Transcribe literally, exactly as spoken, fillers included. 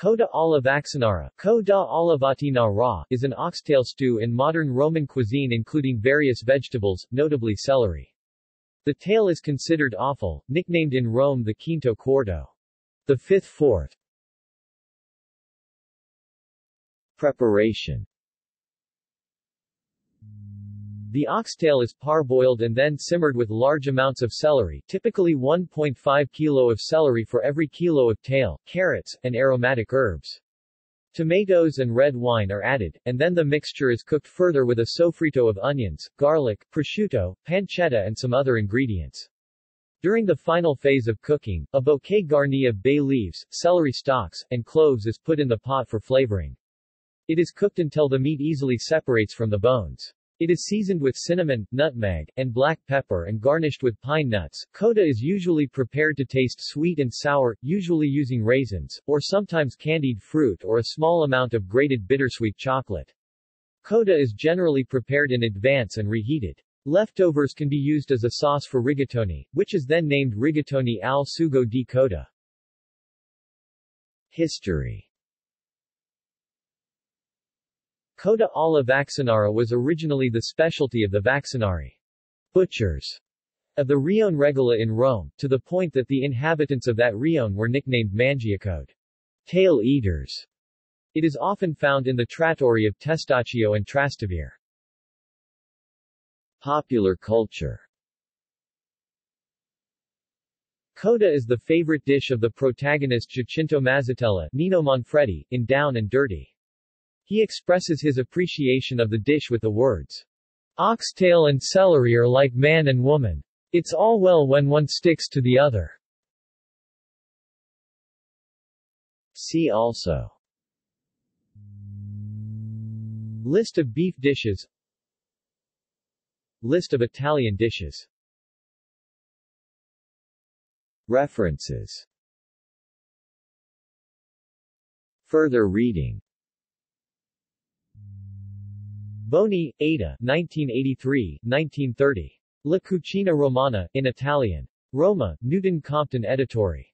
Coda alla vaccinara is an oxtail stew in modern Roman cuisine including various vegetables, notably celery. The tail is considered offal, nicknamed in Rome the quinto quarto, the fifth fort. Preparation. The oxtail is parboiled and then simmered with large amounts of celery, typically one point five kilograms of celery for every kilo of tail, carrots, and aromatic herbs. Tomatoes and red wine are added, and then the mixture is cooked further with a sofrito of onions, garlic, prosciutto, pancetta and some other ingredients. During the final phase of cooking, a bouquet garni of bay leaves, celery stalks, and cloves is put in the pot for flavoring. It is cooked until the meat easily separates from the bones. It is seasoned with cinnamon, nutmeg, and black pepper and garnished with pine nuts. Coda is usually prepared to taste sweet and sour, usually using raisins, or sometimes candied fruit or a small amount of grated bittersweet chocolate. Coda is generally prepared in advance and reheated. Leftovers can be used as a sauce for rigatoni, which is then named rigatoni al sugo di coda. History. Coda alla vaccinara was originally the specialty of the vaccinari, butchers, of the rione regola in Rome, to the point that the inhabitants of that rione were nicknamed mangiacode, tail eaters. It is often found in the trattori of Testaccio and Trastevere. Popular culture. Coda is the favorite dish of the protagonist Giacinto Mazzatella, Nino Manfredi, in Down and Dirty. He expresses his appreciation of the dish with the words, "Oxtail and celery are like man and woman. It's all well when one sticks to the other." See also: List of beef dishes, List of Italian dishes. References. Further reading. Boni, Ada, nineteen eighty-three to nineteen thirty. La Cucina Romana, in Italian. Roma, Newton Compton Editori.